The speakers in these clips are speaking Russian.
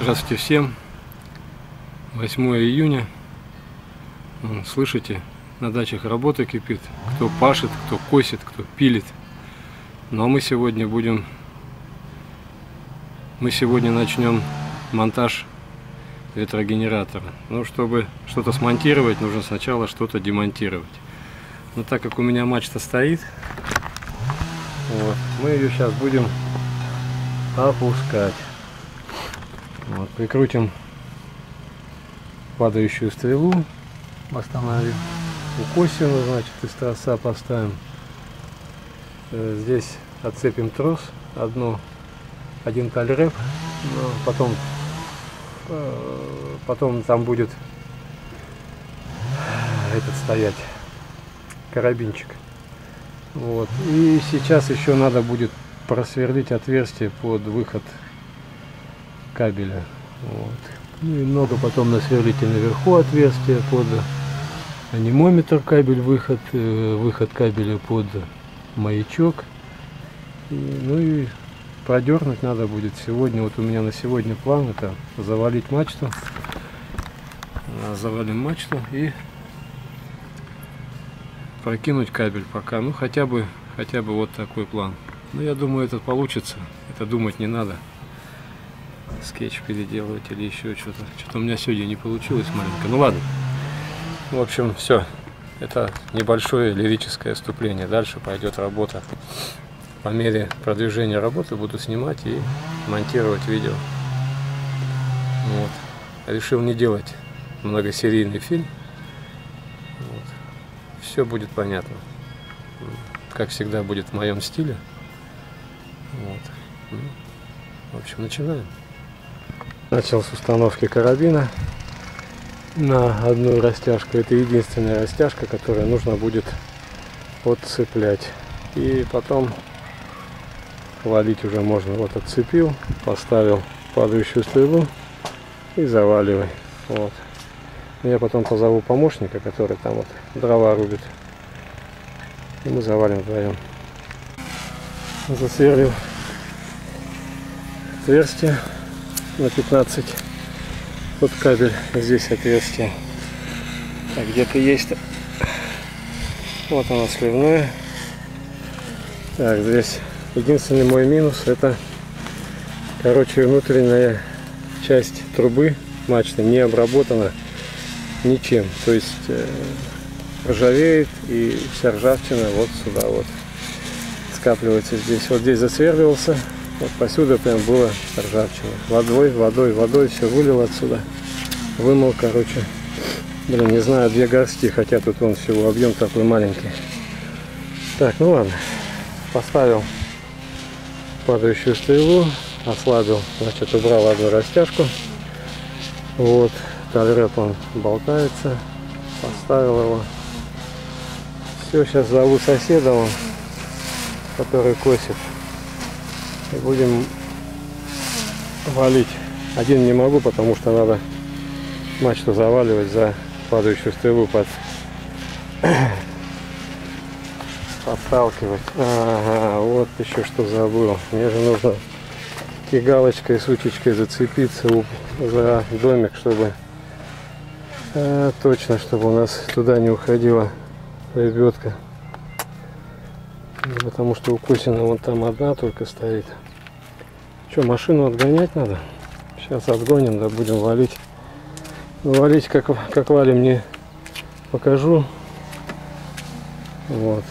Здравствуйте всем. 8 июня. Слышите, на дачах работа кипит. Кто пашет, кто косит, кто пилит. Ну а мы сегодня начнем монтаж ветрогенератора. Ну, чтобы что-то смонтировать, нужно сначала что-то демонтировать. Но так как у меня мачта стоит, вот, мы ее сейчас будем опускать. Вот, прикрутим падающую стрелу, остановим укосину, значит, и строса поставим. Здесь отцепим трос, один тальреп, потом там будет этот стоять карабинчик. Вот. И сейчас еще надо будет просверлить отверстие под выход кабеля. Вот. Ну и много потом насверлите наверху отверстие под анемометр, кабель, выход кабеля под маячок. Ну и продернуть надо будет сегодня. Вот у меня на сегодня план — это завалить мачту. Завалим мачту и прокинуть кабель пока. Ну хотя бы вот такой план. Ну я думаю, это получится. Это думать не надо. Скетч переделывать или еще что-то. Что-то у меня сегодня не получилось маленько. Ну ладно. В общем, все. Это небольшое лирическое вступление. Дальше пойдет работа. По мере продвижения работы буду снимать и монтировать видео. Вот. Решил не делать многосерийный фильм. Вот. Все будет понятно. Как всегда, будет в моем стиле. Вот. В общем, начинаем. Начал с установки карабина на одну растяжку. Это единственная растяжка, которую нужно будет отцеплять. И потом валить уже можно. Вот отцепил, поставил падающую стрелу и заваливай. Вот. Я потом позову помощника, который там вот дрова рубит. И мы завалим вдвоем. Засверлил отверстие на 15 под кабель. Здесь отверстие, так, где-то есть, вот оно сливное. Так, здесь единственный мой минус — это, короче, внутренняя часть трубы мачты не обработана ничем, то есть ржавеет, и вся ржавчина вот сюда вот скапливается. Здесь вот здесь засверливался. Вот посюда прям было ржавчина. Водой все вылил отсюда. Вымыл, короче. Блин, не знаю, 2 горсти, хотя тут он всего объем такой маленький. Так, ну ладно. Поставил падающую стрелу, ослабил, значит, убрал одну растяжку. Вот, тальреп он болтается. Поставил его. Все, сейчас зову соседа, который косит. И будем валить. Один не могу, потому что надо мачту заваливать за падающую стрелу, подталкивать. Ага, вот еще что забыл. Мне же нужно кигалочкой, сучечкой зацепиться за домик, чтобы точно, чтобы у нас туда не уходила лебедка. Потому что укусина вон там одна только стоит. Что, машину отгонять надо? Сейчас отгоним, да будем валить. Валить, как валим, не покажу. Вот.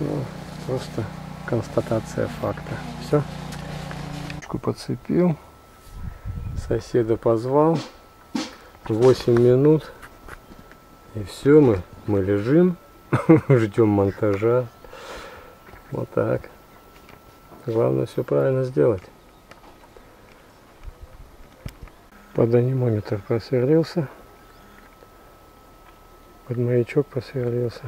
Ну, просто констатация факта. Все. Подцепил. Соседа позвал. 8 минут. И все, мы лежим. Ждем монтажа. Вот так. Главное все правильно сделать. Под анемометр просверлился. Под маячок просверлился.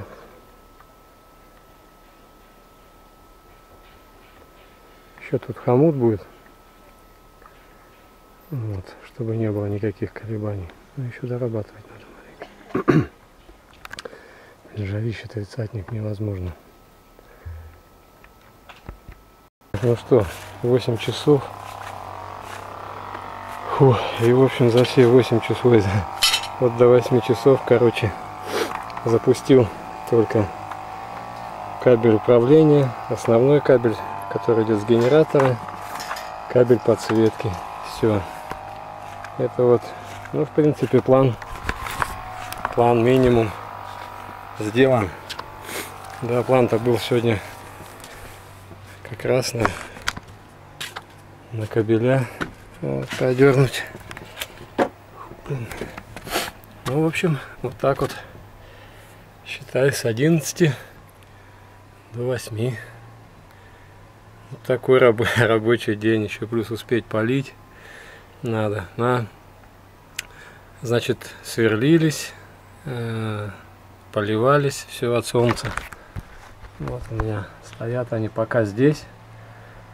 Еще тут хомут будет. Вот, чтобы не было никаких колебаний. Но еще дорабатывать надо маленько. Ржавище, тридцатник, невозможно. Ну что, 8 часов. Фу, и в общем за все 8 часов, вот до 8 часов, короче, запустил только кабель управления, основной кабель, который идет с генератора, кабель подсветки, все. Это вот, ну, в принципе, план минимум сделан. Да, план-то был сегодня как раз на кабеля вот, подернуть. Ну, в общем, вот так вот, считай, с 11 до 8. Вот такой рабочий день, еще плюс успеть полить надо. Значит, сверлились, поливались, все от солнца. Вот у меня стоят они пока здесь,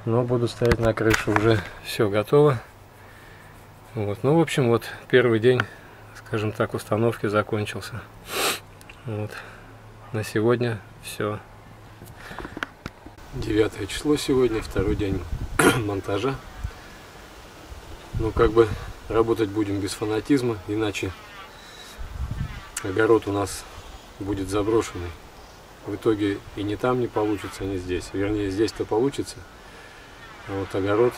но буду ставить на крышу, уже все готово. Вот, ну, в общем, вот первый день, скажем так, установки закончился. Вот, на сегодня все. 9 число сегодня, второй день монтажа. Ну, как бы работать будем без фанатизма, иначе огород у нас будет заброшенный. В итоге и ни там не получится, ни здесь. Вернее, здесь-то получится, а вот огород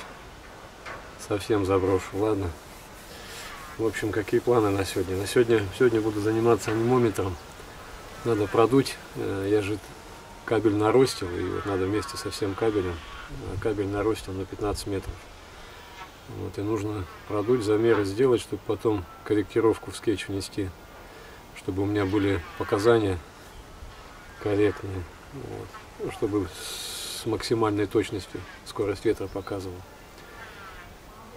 совсем заброшу. Ладно. В общем, какие планы на сегодня? На сегодня буду заниматься анемометром. Надо продуть. Я же кабель наростил, и вот надо вместе со всем кабелем. Кабель наростил на 15 метров. Вот, и нужно продуть, замеры сделать, чтобы потом корректировку в скетч внести, чтобы у меня были показания корректные, вот, чтобы с максимальной точностью скорость ветра показывал.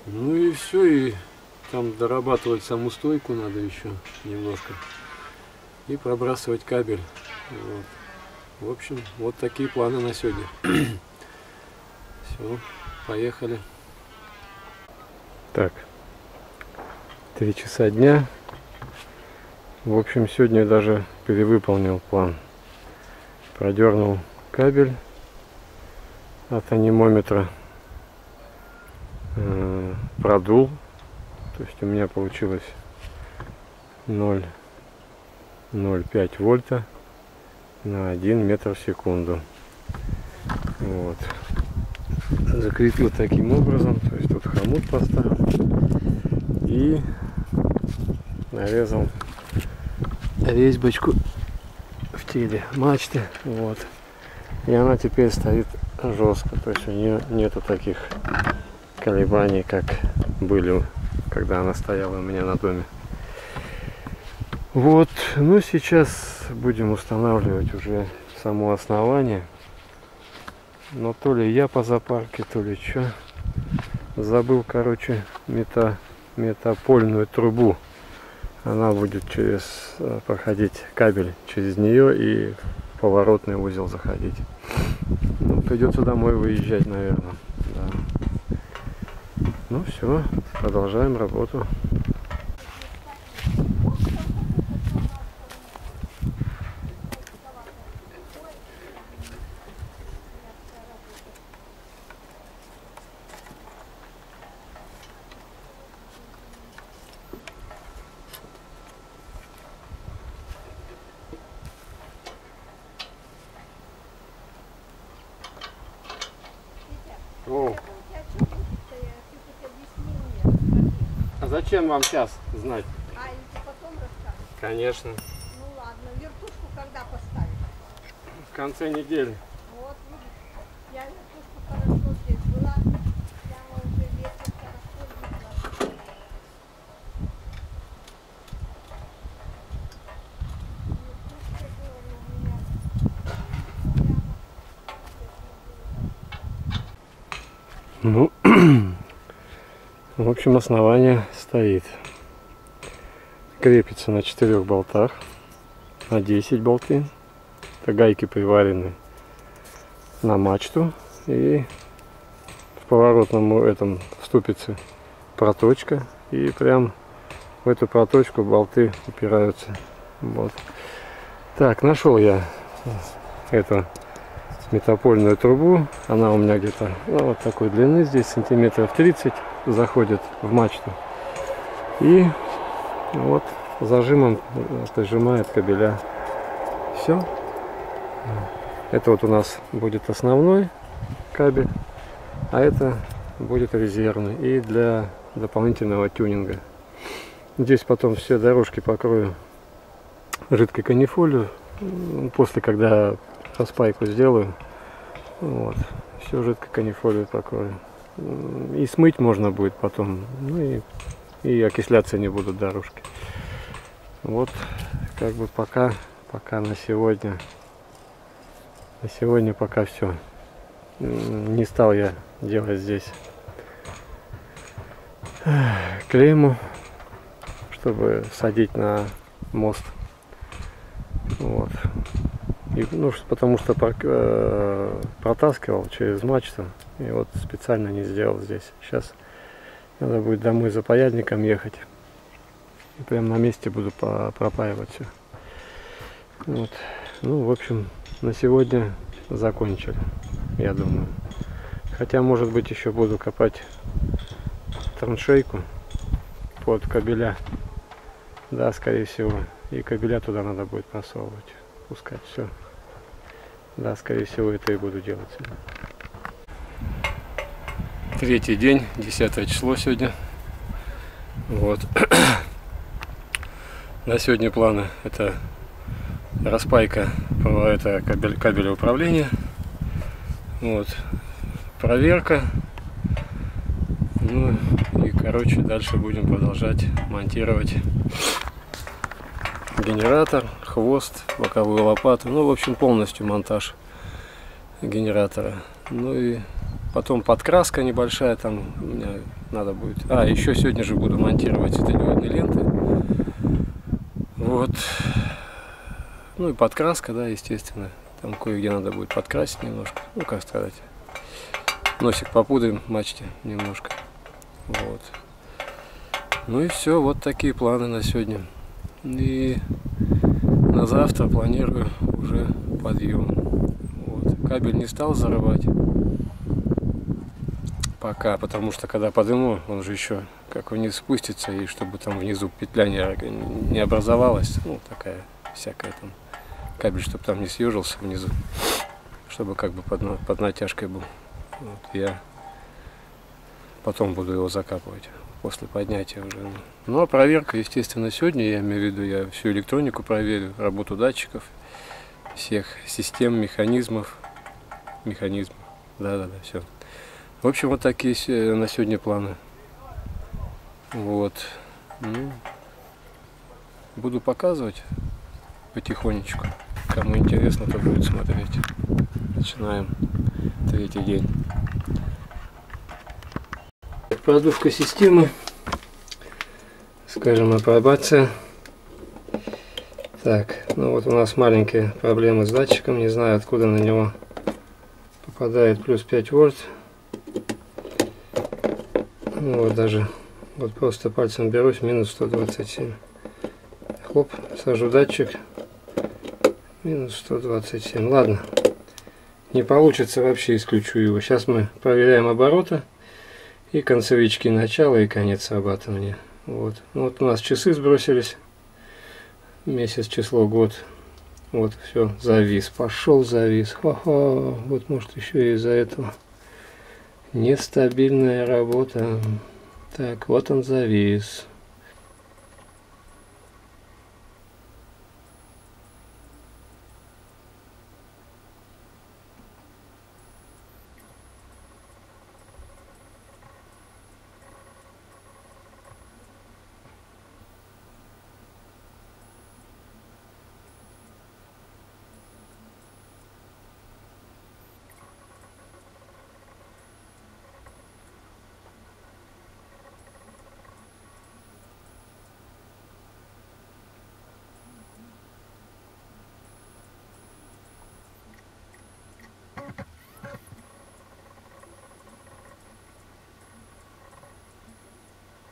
Ну и все, и там дорабатывать саму стойку надо еще немножко и пробрасывать кабель. Вот. В общем, вот такие планы на сегодня. Все, поехали. Так, 3 часа дня. В общем, сегодня я даже перевыполнил план. Продернул кабель от анемометра, продул. То есть у меня получилось 0,05 вольта на 1 метр в секунду. Вот. Закрепил таким образом, то есть тут хомут поставил и нарезал резьбочку в теле мачты, вот, и она теперь стоит жестко, то есть у нее нету таких колебаний, как были, когда она стояла у меня на доме. Вот, ну сейчас будем устанавливать уже само основание. Но то ли я по запарке, то ли что. Забыл, короче, метапольную трубу. Она будет проходить кабель через нее и поворотный узел заходить. Ну, придется домой выезжать, наверное. Да. Ну все, продолжаем работу. Зачем вам сейчас знать? А, и ты потом расскажешь? Конечно. Ну ладно, вертушку когда поставить? В конце недели. Вот, видишь, я вертушку хорошо здесь была, прямо уже ветер хорошо видела. Вертушка была у меня прямо. Ну, в общем, основание стоит. Крепится на 4 болтах, на 10 болты. Это гайки приварены на мачту. И в поворотном этом вступице проточка. И прям в эту проточку болты упираются. Вот. Так, нашел я эту метапольную трубу. Она у меня где-то, ну, вот такой длины, здесь сантиметров 30. Заходит в мачту. и вот зажимом прижимает кабеля. Все. Это вот у нас будет основной кабель, а это будет резервный и для дополнительного тюнинга. Здесь потом все дорожки покрою жидкой канифолью, после когда распайку сделаю, вот, все жидкой канифолью покрою. И смыть можно будет потом, ну и окисляться не будут дорожки. Вот, как бы пока на сегодня. На сегодня пока все. Не стал я делать здесь клейму, чтобы садить на мост. Вот. И, ну, потому что протаскивал через мачту. И вот специально не сделал здесь. Сейчас надо будет домой за паяльником ехать. И прям на месте буду пропаивать все. Вот. Ну, в общем, на сегодня закончили, я думаю. Хотя, может быть, еще буду копать траншейку под кабеля. Да, скорее всего. И кабеля туда надо будет просовывать, пускать все. Да, скорее всего, это и буду делать. Третий день, 10 число сегодня. Вот. На сегодня планы — это распайка, это кабеля управления, вот, проверка, ну и, короче, дальше будем продолжать монтировать генератор, хвост, боковую лопату, ну, в общем, полностью монтаж генератора. Ну и потом подкраска небольшая, там у меня надо будет, еще сегодня же буду монтировать светодиодные ленты, вот. Ну и подкраска, да, естественно. Там кое-где надо будет подкрасить немножко. Ну, как сказать, носик попудаем мачте немножко. Вот. Ну и все, вот такие планы на сегодня. И на завтра планирую уже подъем. Вот. Кабель не стал зарывать пока, потому что когда подниму, он же еще как вниз спустится, и чтобы там внизу петля не образовалась, ну, такая всякая там. Кабель, чтобы там не съежился внизу, чтобы как бы под натяжкой был. Вот, я потом буду его закапывать после поднятия уже. Ну а проверка, естественно, сегодня, я имею в виду, я всю электронику проверю, работу датчиков, всех систем, механизмов. Да, все. В общем, вот такие на сегодня планы. Вот. Ну, буду показывать потихонечку. Кому интересно, то будет смотреть. Начинаем третий день. Продувка системы, скажем, апробация. Так, ну вот у нас маленькие проблемы с датчиком. Не знаю, откуда на него попадает плюс 5 вольт. Ну вот даже, вот просто пальцем берусь, минус 127. Хоп, сажу датчик. Минус 127. Ладно. Не получится, вообще исключу его. Сейчас мы проверяем обороты. И концевички начала и конец срабатывания. Вот. Вот у нас часы сбросились. Месяц, число, год. Вот, все, завис. Пошел завис. Хо-хо. Вот, может, еще и из-за этого. Нестабильная работа. Так, вот он завис.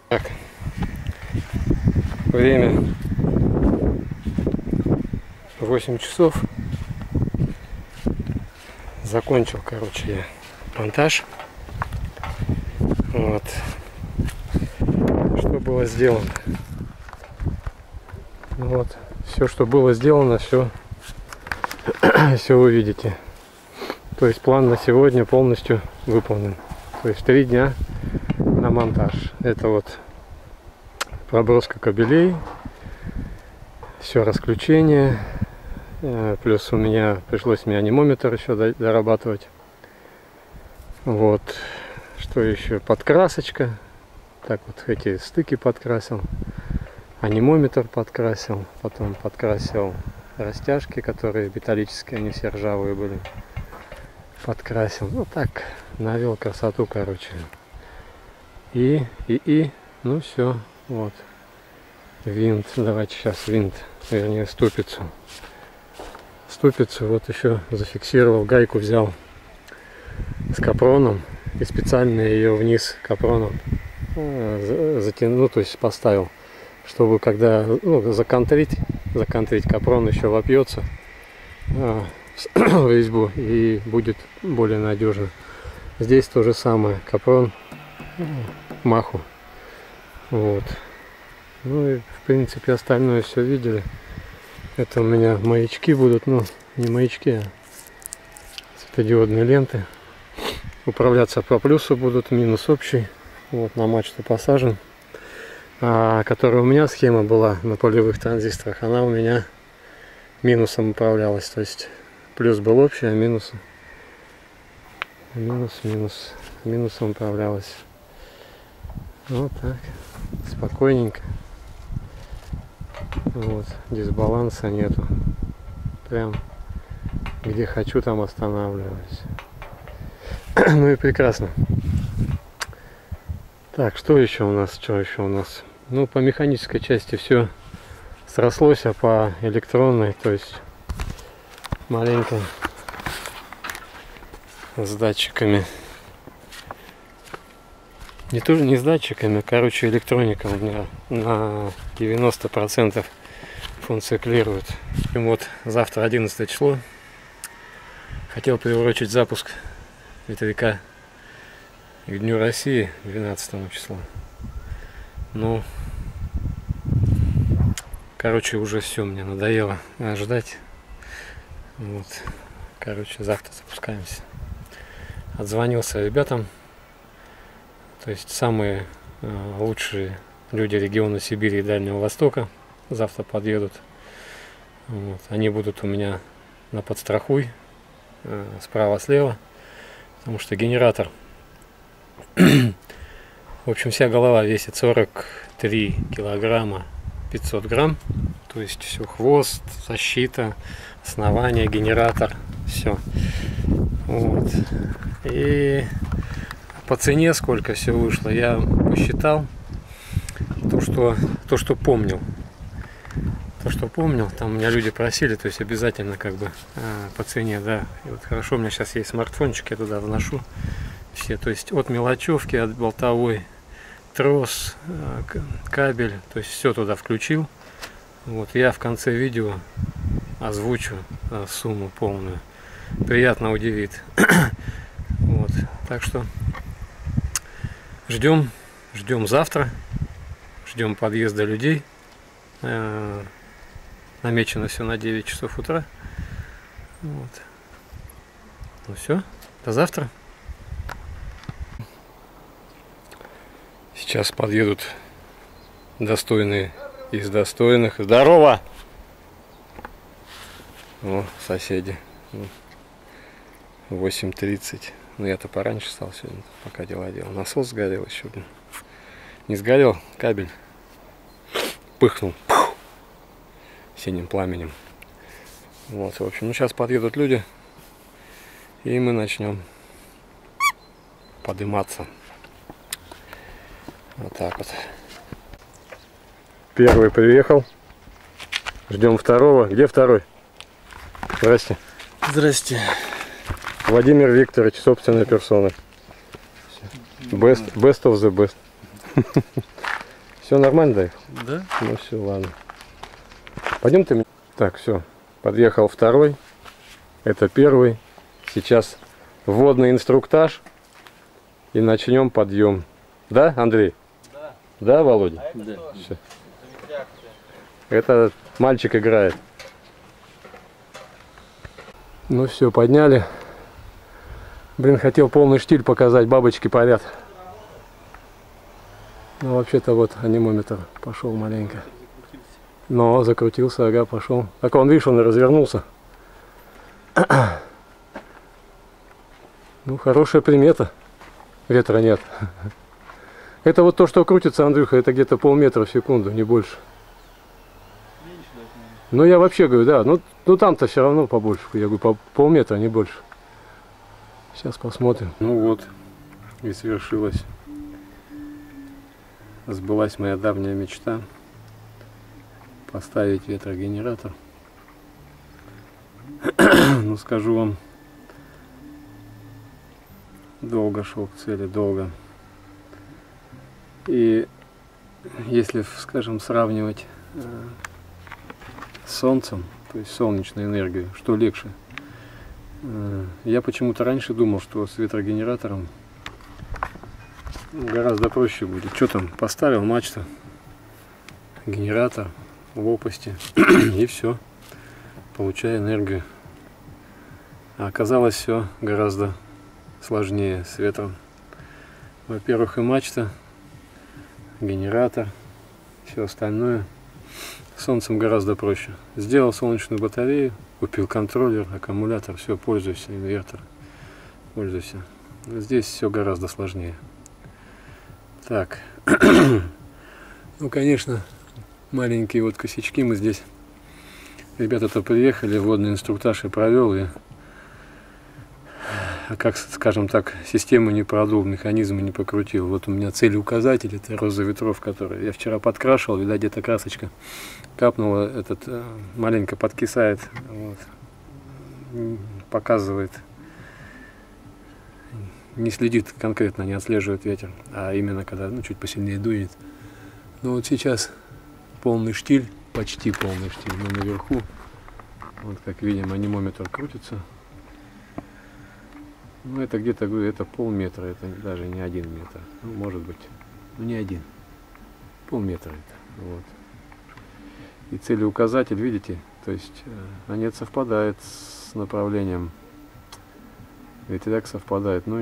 Так, время 8 часов. Закончил, короче, я монтаж. Вот. Что было сделано. Вот, все, что было сделано, все вы видите. То есть план на сегодня полностью выполнен. То есть 3 дня на монтаж. Это вот проброска кабелей, все расключение. Плюс пришлось мне анемометр еще дорабатывать. Вот. Что еще? Подкрасочка. Так вот эти стыки подкрасил. Анемометр подкрасил. Потом подкрасил растяжки, которые металлические, они все ржавые были. Подкрасил. Ну так, навел красоту, короче. Ну все. Вот. Винт. Давайте сейчас винт. Вернее, ступицу. Ступицу вот еще зафиксировал, гайку взял с капроном и специально ее вниз капроном затянул, то есть поставил, чтобы когда законтрить, капрон еще вопьется в резьбу и будет более надежно. Здесь то же самое, капрон маху. Вот. Ну и в принципе остальное все видели. Это у меня маячки будут, ну не маячки, а светодиодные ленты. Управляться по плюсу будут, минус общий. Вот на мачту посажен. А которая у меня схема была на полевых транзисторах, она у меня минусом управлялась. То есть плюс был общий, а минусом управлялась. Вот так, спокойненько. Вот, дисбаланса нету. Прям где хочу, там останавливаюсь. Ну и прекрасно. Так, что еще у нас? Ну, по механической части все срослось, а по электронной, то есть маленько с датчиками. Не с датчиками, а, короче, электроника у меня на 90% функционирует. И вот завтра 11 число. Хотел приурочить запуск ветряка к Дню России 12 числа. Ну, короче, уже все, мне надоело ждать. Вот, короче, завтра запускаемся. Отзвонился ребятам. То есть самые лучшие люди региона Сибири и Дальнего Востока завтра подъедут. Вот. Они будут у меня на подстрахуй, справа-слева, потому что генератор, в общем, вся голова весит 43 килограмма 500 грамм. То есть все, хвост, защита, основание, генератор, все. Вот. И по цене сколько все вышло, я посчитал то, что помнил. Там меня люди просили, то есть обязательно как бы по цене, да. И вот хорошо, у меня сейчас есть смартфончик, я туда вношу все. То есть от мелочевки, от болтовой, трос, кабель, то есть все туда включил. Вот я в конце видео озвучу сумму полную. Приятно удивит. Вот, так что ждем завтра, ждем подъезда людей. Намечено все на 9 часов утра. Вот. Ну все, до завтра. Сейчас подъедут достойные из достойных. Здорово! О, соседи. 8:30. Но я-то пораньше стал сегодня, пока дела делал. Насос сгорел еще. Не сгорел, кабель пыхнул синим пламенем. Вот, в общем, ну сейчас подъедут люди, и мы начнем подниматься. Вот так вот. Первый приехал. Ждем второго. Где второй? Здрасте. Здрасте. Владимир Викторович, собственная персона. Best of the best. Все нормально, Дайв? Да. Ну все, ладно. Пойдем ты меня. Так, все. Подъехал второй. Это первый. Сейчас вводный инструктаж. И начнем подъем. Да, Андрей? Да. Да, Володя? А это, да. Что? Это мальчик играет. Ну все, подняли. Блин, хотел полный штиль показать, бабочки парят. Ну вообще-то вот анемометр пошел маленько. Но закрутился, ага, пошел. Так он, видишь, он развернулся. Ну, хорошая примета. Ветра нет. Это вот то, что крутится, Андрюха, это где-то полметра в секунду, не больше. Ну, я вообще говорю, да, ну там-то все равно побольше. Я говорю, по полметра, не больше. Сейчас посмотрим. Ну вот, и свершилось. Сбылась моя давняя мечта. Поставить ветрогенератор. Ну, скажу вам, долго шел к цели, долго. И если, скажем, сравнивать с солнцем, то есть солнечной энергией, что легче? Я почему-то раньше думал, что с ветрогенератором гораздо проще будет. Что там, поставил мачту, генератор, лопасти, и все, получаю энергию. А оказалось все гораздо сложнее с ветром. Во-первых, и мачта, генератор, все остальное. Солнцем гораздо проще. Сделал солнечную батарею, купил контроллер, аккумулятор, все, пользуйся, инвертор, пользуйся. Здесь все гораздо сложнее. Так, ну, конечно, маленькие вот косячки мы здесь. Ребята-то приехали, водный инструктаж и провел, и, как, скажем так, систему не продул, механизмы не покрутил. Вот у меня целеуказатель, это роза ветров, который я вчера подкрашивал, видать, где-то красочка капнула, этот маленько подкисает, вот, показывает, не следит конкретно, не отслеживает ветер, а именно когда, ну, чуть посильнее дует. Ну вот сейчас полный штиль, почти полный штиль, но наверху, вот как видим, анемометр крутится. Ну, это где-то, говорю, это полметра, это даже не 1 метр. Ну, может быть, ну, не один. Полметра это. Вот. И целеуказатель, видите, то есть анет совпадает с направлением. Ветряк совпадает, ну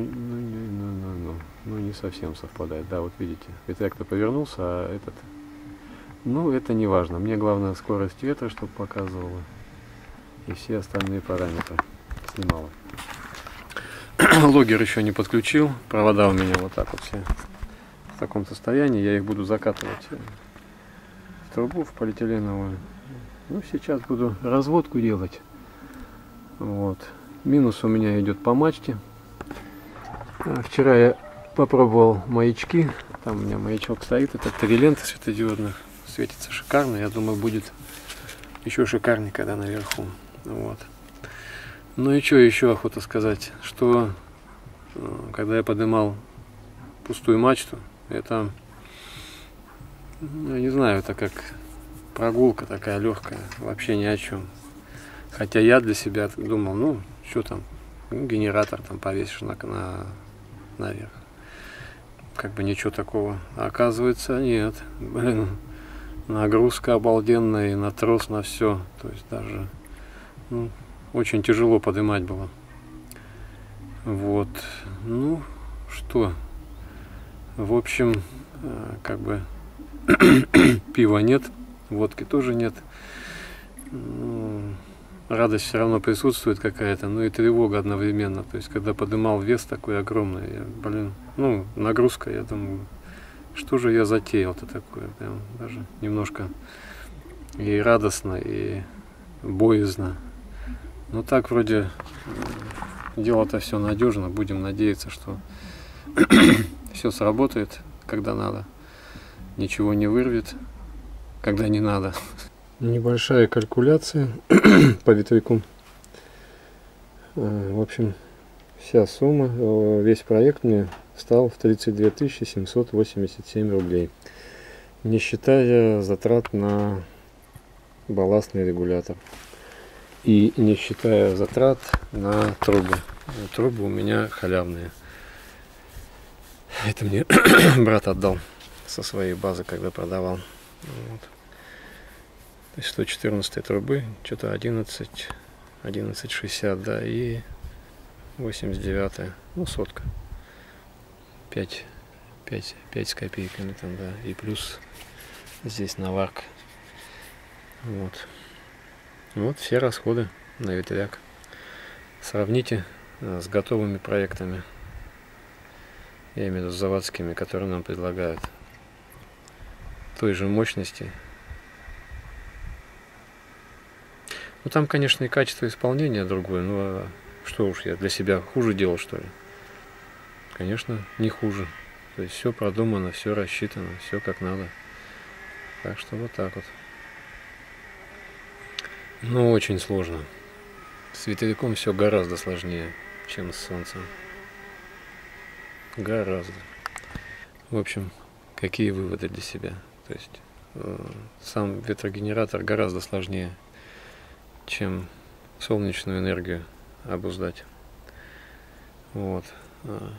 не совсем совпадает. Да, вот видите, ветряк-то повернулся, а этот... Ну, это не важно. Мне главное скорость ветра, чтобы показывала. И все остальные параметры снимала. Логер еще не подключил. Провода у меня вот так вот все в таком состоянии. Я их буду закатывать в трубу, в полиэтиленовую. Ну, сейчас буду разводку делать. Вот. Минус у меня идет по мачте. Вчера я попробовал маячки. Там у меня маячок стоит. Это 3 ленты светодиодных. Светится шикарно. Я думаю, будет еще шикарнее, когда наверху. Вот. Ну и что еще охота сказать, что когда я поднимал пустую мачту, это, ну, я не знаю, это как прогулка такая легкая, вообще ни о чем. Хотя я для себя думал, ну, что там, ну, генератор там повесишь наверх. Как бы ничего такого. А оказывается, нет. Блин, нагрузка обалденная, на трос, на все. То есть даже, ну, очень тяжело поднимать было. Вот. Ну, что? В общем, как бы пива нет, водки тоже нет. Радость все равно присутствует какая-то, но и тревога одновременно. То есть, когда поднимал вес такой огромный, я, блин, ну, нагрузка, я думаю, что же я затеял-то такое? Прям даже немножко и радостно, и боязно. Но так вроде дело-то все надежно, будем надеяться, что все сработает, когда надо. Ничего не вырвет, когда не надо. Небольшая калькуляция по ветряку. В общем, вся сумма, весь проект мне стал в 32 787 рублей, не считая затрат на балластный регулятор и не считая затрат на трубы. Трубы у меня халявные. Это мне брат отдал. со своей базы, когда продавал. Вот. То есть 114 трубы, что-то 11,60, да, и 89, ну, сотка. 5 с копейками там, да, и плюс здесь наварка. Вот. Вот все расходы на ветряк. Сравните с готовыми проектами. Я имею в виду с заводскими, которые нам предлагают той же мощности. Ну там, конечно, и качество исполнения другое, но что уж я для себя хуже делал, что ли? Конечно, не хуже. То есть все продумано, все рассчитано, все как надо. Так что вот так вот. Но очень сложно. С ветряком все гораздо сложнее, чем с солнцем. Гораздо. В общем, какие выводы для себя? То есть сам ветрогенератор гораздо сложнее, чем солнечную энергию обуздать. Вот.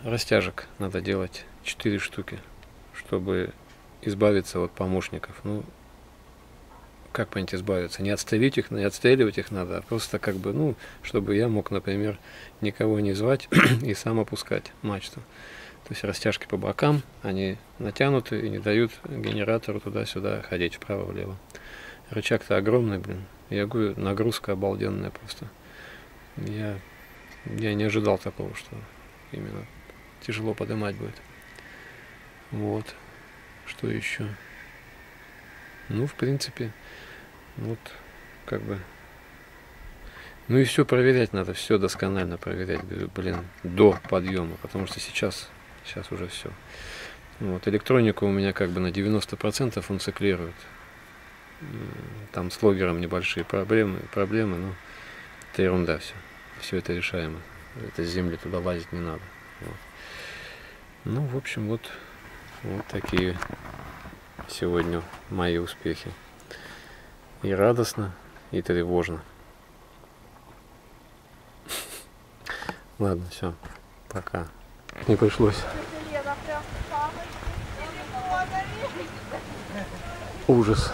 Растяжек надо делать 4 штуки, чтобы избавиться от помощников. Ну, как понять, избавиться? Не отстреливать их надо, а просто как бы, ну, чтобы я мог, например, никого не звать и сам опускать мачту. То есть растяжки по бокам, они натянуты и не дают генератору туда-сюда ходить, вправо-влево. Рычаг-то огромный, блин. Я говорю, нагрузка обалденная просто. Я не ожидал такого, что именно тяжело поднимать будет. Вот. Что еще? Ну, в принципе, вот как бы. Ну и все проверять надо, все досконально проверять, блин, до подъема, потому что сейчас уже все. Вот, электроника у меня как бы на 90% он циклирует. Там с логером небольшие проблемы, но это ерунда все. Все это решаемо. Это с земли туда лазить не надо. Вот. Ну, в общем, вот такие сегодня мои успехи. И радостно, и тревожно. Ладно, все, пока. Не пришлось. Ужас.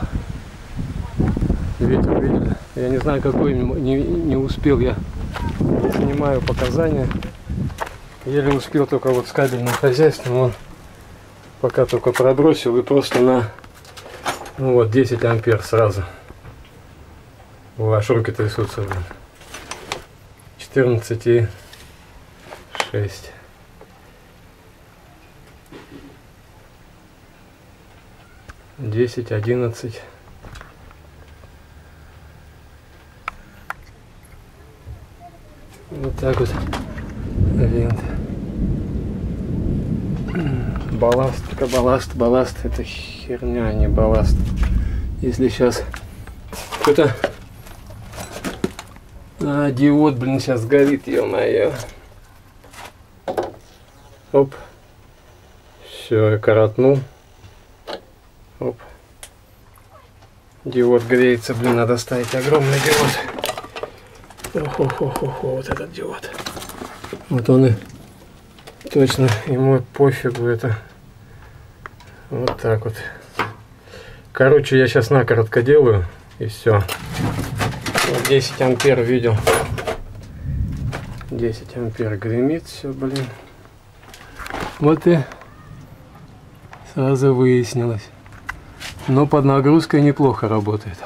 Ветер, видели? Я не знаю, какой не успел я. Не снимаю показания. Еле успел только вот с кабельным хозяйством. Он пока только пробросил и просто на, ну вот, 10 ампер сразу. У вас руки трясутся. 14,6. Десять, 11. 11. Вот так вот винт. Балласт, только балласт, это херня, а не балласт. Если сейчас кто-то... А, диод, блин, сейчас горит, ё-моё. Оп. Все, я коротнул. Оп. Диод греется, блин, надо ставить огромный диод. Охо-хо-хо-хо, вот этот диод. Вот он и точно, ему пофигу это. Вот так вот. Короче, я сейчас накоротко делаю, и все. Вот 10 ампер видел. 10 ампер гремит, все, блин. Вот и сразу выяснилось. Но под нагрузкой неплохо работает.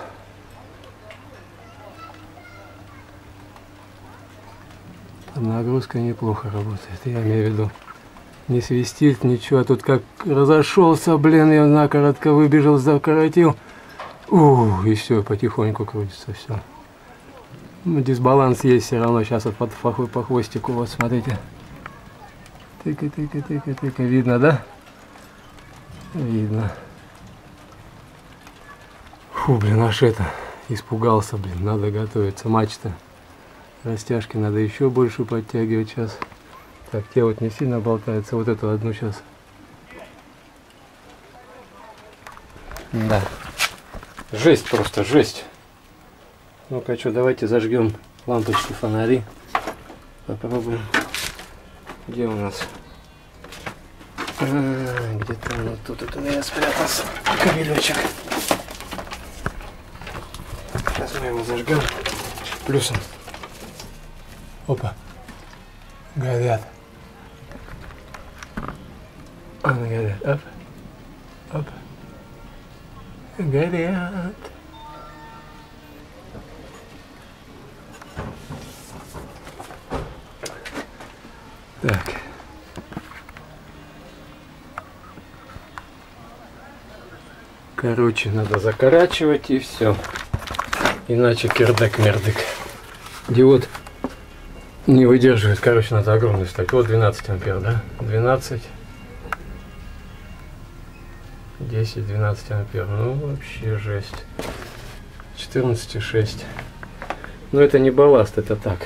Нагрузка неплохо работает, я имею в виду, не свистит, ничего, а тут как разошелся, блин, я накоротко выбежал, закоротил, и все, потихоньку крутится, все. Ну, дисбаланс есть все равно, сейчас вот по хвостику, вот смотрите, тыка-тыка-тыка-тыка, видно, да? Видно. Фу, блин, аж это, испугался, блин, надо готовиться, мачта. Растяжки надо еще больше подтягивать сейчас. Так, те вот не сильно болтаются. Вот эту одну сейчас. Да. Жесть просто, жесть. Ну-ка, что, давайте зажгем лампочки, фонари. Попробуем. Где у нас? Где-то вот тут вот у меня спрятался кабелечек. Сейчас мы его зажгем плюсом. Опа. Горят. Он горят. Оп. Оп. Горят. Так. Короче, надо закорачивать и все. Иначе кирдык-мердык. Диод не выдерживает. Короче, надо огромный ставить. Вот 12 ампер, да? 12. 10, 12 ампер. Ну, вообще жесть. 14,6. Но это не балласт, это так.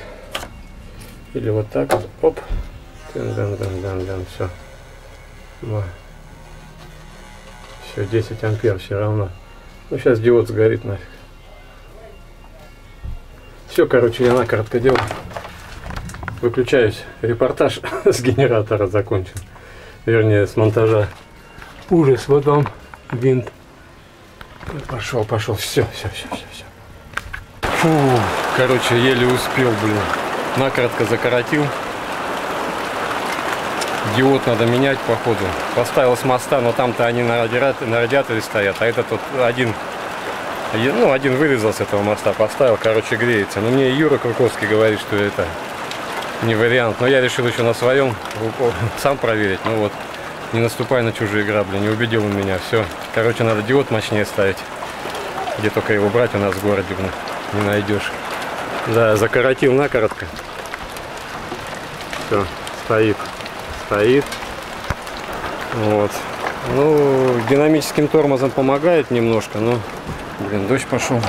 Или вот так вот. Оп. Дан-дан-дан-дан-дан. Все. Во. 10 ампер все равно. Ну, сейчас диод сгорит нафиг. Все, короче, я накоротко делаю. Выключаюсь. Репортаж с генератора закончен. Вернее, с монтажа. Ужас, вот вам винт. Пошел, пошел. Все. Фу, короче, еле успел, блин. Накоротко закоротил. Диод надо менять, походу. Поставил с моста, но там-то они на радиаторе стоят. А этот вот один вырезал с этого моста, поставил, короче, греется. Но мне Юра Курковский говорит, что это не вариант. Но я решил еще на своем сам проверить. Ну вот, не наступай на чужие грабли, не убедил он меня. Все, короче, надо диод мощнее ставить. Где только его брать у нас в городе, не найдешь. Да, закоротил накоротко. Все, стоит. Стоит. Вот. Ну, динамическим тормозом помогает немножко, но, блин, дождь пошел.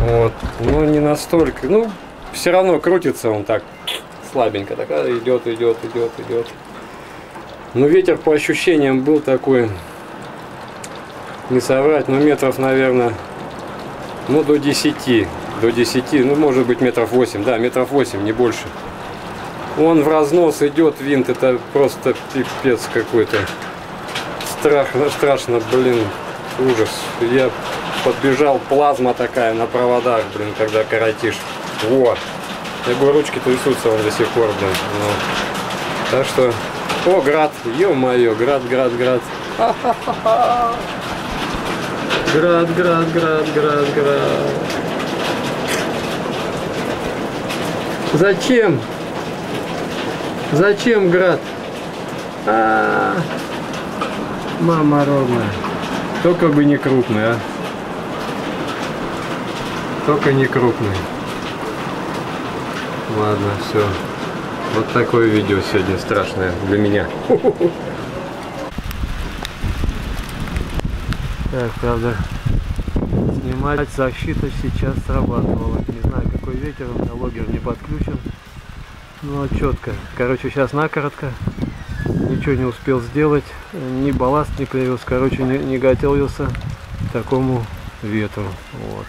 Вот. Но не настолько. Ну, все равно крутится он так слабенько. Так идет. Ну, ветер по ощущениям был такой, не соврать, но метров, наверное, ну, до 10. До 10, ну, может быть, метров 8. Да, метров 8, не больше. Он в разнос идет, винт, это просто пипец какой-то. Страшно, блин, ужас. Я подбежал, плазма такая на проводах, блин, когда коротишь. Вот. Я говорю, ручки трясутся он до сих пор, блин. Ну. Так что, о, град, ё-моё, град. Ха-ха-ха-ха. Град. Зачем? Зачем град? Мама родная. Только бы не крупный, а. Только не крупный. Ладно, все. Вот такое видео сегодня страшное для меня. Так, правда, снимать защита сейчас срабатывала. Не знаю, какой ветер, у меня логер не подключен. Ну, четко. Короче, сейчас накоротко. Ничего не успел сделать. Ни балласт не привез. Короче, не готовился к такому ветру. Вот.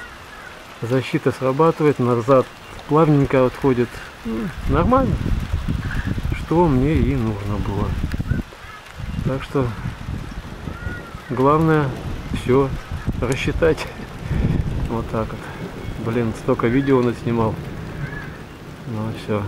Защита срабатывает. Назад плавненько отходит. Нормально. Что мне и нужно было. Так что, главное, все рассчитать. Вот так вот. Блин, столько видео наснимал. Ну, все.